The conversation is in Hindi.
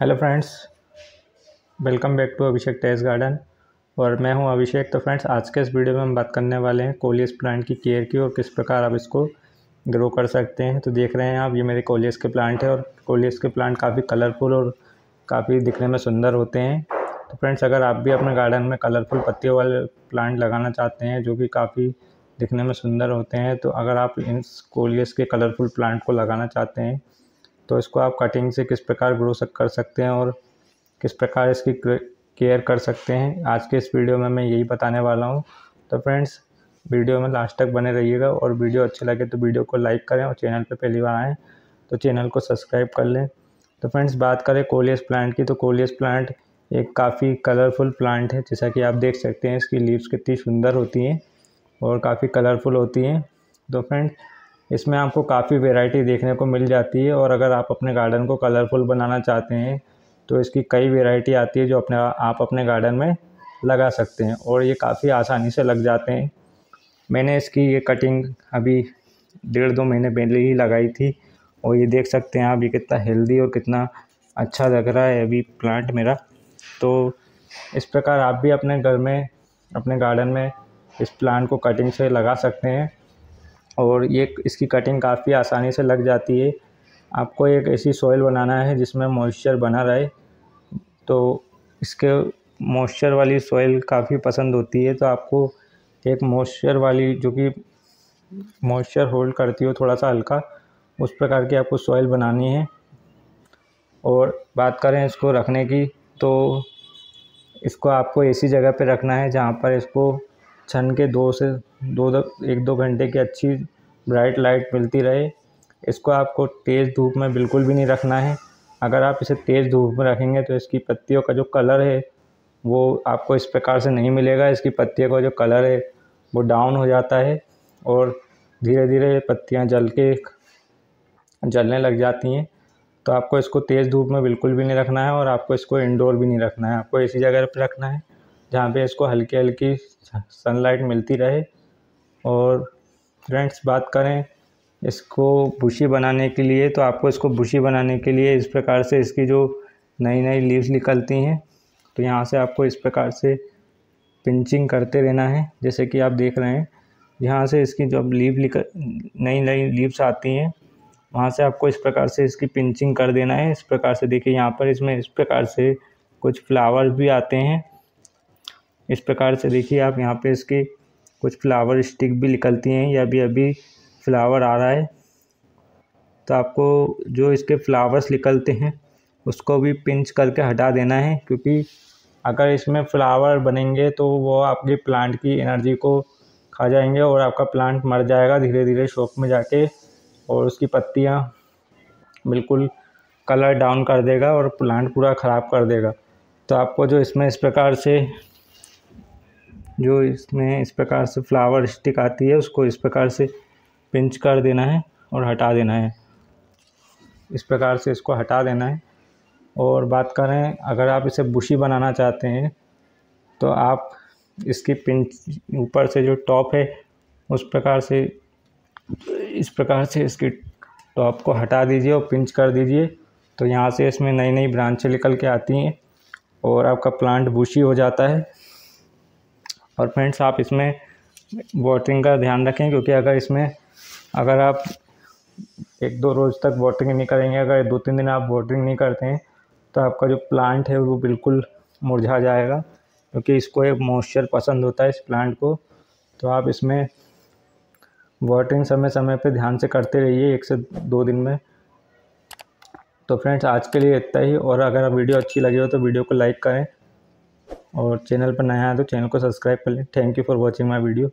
Hello friends, welcome back to Abhishek terrace garden और मैं हूं अभिषेक। तो फ्रेंड्स, आज के इस वीडियो में हम बात करने वाले हैं कोलियस प्लांट की केयर की और किस प्रकार आप इसको ग्रो कर सकते हैं। तो देख रहे हैं आप, ये मेरे कोलियस के प्लांट है और कोलियस के प्लांट काफ़ी कलरफुल और काफ़ी दिखने में सुंदर होते हैं। तो फ्रेंड्स, अगर आप भी अपने गार्डन में कलरफुल पत्तियों वाले प्लांट लगाना चाहते हैं जो कि काफ़ी दिखने में सुंदर होते हैं, तो अगर आप इन कोलियस के कलरफुल प्लांट को लगाना चाहते हैं तो इसको आप कटिंग से किस प्रकार ग्रो कर सकते हैं और किस प्रकार इसकी केयर कर सकते हैं, आज के इस वीडियो में मैं यही बताने वाला हूं। तो फ्रेंड्स, वीडियो में लास्ट तक बने रहिएगा और वीडियो अच्छे लगे तो वीडियो को लाइक करें और चैनल पर पहली बार आएँ तो चैनल को सब्सक्राइब कर लें। तो फ्रेंड्स, बात करें कोलियस प्लांट की, तो कोलियस प्लांट एक काफ़ी कलरफुल प्लांट है। जैसा कि आप देख सकते हैं, इसकी लीव्स कितनी सुंदर होती हैं और काफ़ी कलरफुल होती हैं। तो फ्रेंड्स, इसमें आपको काफ़ी वैरायटी देखने को मिल जाती है और अगर आप अपने गार्डन को कलरफुल बनाना चाहते हैं तो इसकी कई वैरायटी आती है जो आप अपने गार्डन में लगा सकते हैं और ये काफ़ी आसानी से लग जाते हैं। मैंने इसकी ये कटिंग अभी 1.5-2 महीने पहले ही लगाई थी और ये देख सकते हैं आप, ये कितना हेल्दी और कितना अच्छा लग रहा है अभी प्लांट मेरा। तो इस प्रकार आप भी अपने घर में, अपने गार्डन में इस प्लांट को कटिंग से लगा सकते हैं और ये इसकी कटिंग काफ़ी आसानी से लग जाती है। आपको एक ऐसी सॉइल बनाना है जिसमें मॉइस्चर बना रहे, तो इसके मॉइस्चर वाली सॉइल काफ़ी पसंद होती है। तो आपको एक मॉइस्चर वाली, जो कि मॉइस्चर होल्ड करती हो थोड़ा सा हल्का, उस प्रकार की आपको सॉइल बनानी है। और बात करें इसको रखने की, तो इसको आपको ऐसी जगह पे रखना है जहाँ पर इसको छन के 1-2 घंटे की अच्छी ब्राइट लाइट मिलती रहे। इसको आपको तेज़ धूप में बिल्कुल भी नहीं रखना है। अगर आप इसे तेज़ धूप में रखेंगे तो इसकी पत्तियों का जो कलर है वो आपको इस प्रकार से नहीं मिलेगा। इसकी पत्तियों का जो कलर है वो डाउन हो जाता है और धीरे धीरे पत्तियां जलने लग जाती हैं। तो आपको इसको तेज़ धूप में बिल्कुल भी नहीं रखना है और आपको इसको इंडोर भी नहीं रखना है। आपको ऐसी जगह पर रखना है जहाँ पे इसको हल्की हल्की सनलाइट मिलती रहे। और फ्रेंड्स, बात करें इसको भूसी बनाने के लिए, तो आपको इसको भूसी बनाने के लिए इस प्रकार से इसकी जो नई नई लीव्स निकलती हैं तो यहाँ से आपको इस प्रकार से पिंचिंग करते रहना है। जैसे कि आप देख रहे हैं, यहाँ से इसकी जब नई लीव्स आती हैं वहाँ से आपको इस प्रकार से इसकी पिंचिंग कर देना है। इस प्रकार से देखिए, यहाँ पर इसमें इस प्रकार से कुछ फ्लावर्स भी आते हैं। इस प्रकार से देखिए आप, यहाँ पे इसके कुछ फ्लावर स्टिक भी निकलती हैं। या अभी फ्लावर आ रहा है, तो आपको जो इसके फ्लावर्स निकलते हैं उसको भी पिंच करके हटा देना है, क्योंकि अगर इसमें फ्लावर बनेंगे तो वो आपके प्लांट की एनर्जी को खा जाएंगे और आपका प्लांट मर जाएगा धीरे धीरे शॉक में जाके और उसकी पत्तियाँ बिल्कुल कलर डाउन कर देगा और प्लांट पूरा ख़राब कर देगा। तो आपको जो इसमें इस प्रकार से फ्लावर स्टिक आती है उसको इस प्रकार से पिंच कर देना है और हटा देना है। इस प्रकार से इसको हटा देना है। और बात करें, अगर आप इसे बुशी बनाना चाहते हैं तो आप इसकी पिंच ऊपर से जो टॉप है इस प्रकार से इसकी टॉप को हटा दीजिए और पिंच कर दीजिए। तो यहाँ से इसमें नई नई ब्रांचें निकल के आती हैं और आपका प्लांट बुशी हो जाता है। और फ्रेंड्स, आप इसमें वाटरिंग का ध्यान रखें, क्योंकि अगर आप 1-2 रोज़ तक वाटरिंग नहीं करेंगे, अगर 2-3 दिन आप वाटरिंग नहीं करते हैं तो आपका जो प्लांट है वो बिल्कुल मुरझा जाएगा, क्योंकि इसको एक मॉइस्चर पसंद होता है इस प्लांट को। तो आप इसमें वाटरिंग समय समय पे ध्यान से करते रहिए, 1-2 दिन में। तो फ्रेंड्स, आज के लिए इतना ही। और अगर वीडियो अच्छी लगी हो तो वीडियो को लाइक करें और चैनल पर नया है तो चैनल को सब्सक्राइब कर लें। Thank you for watching my video.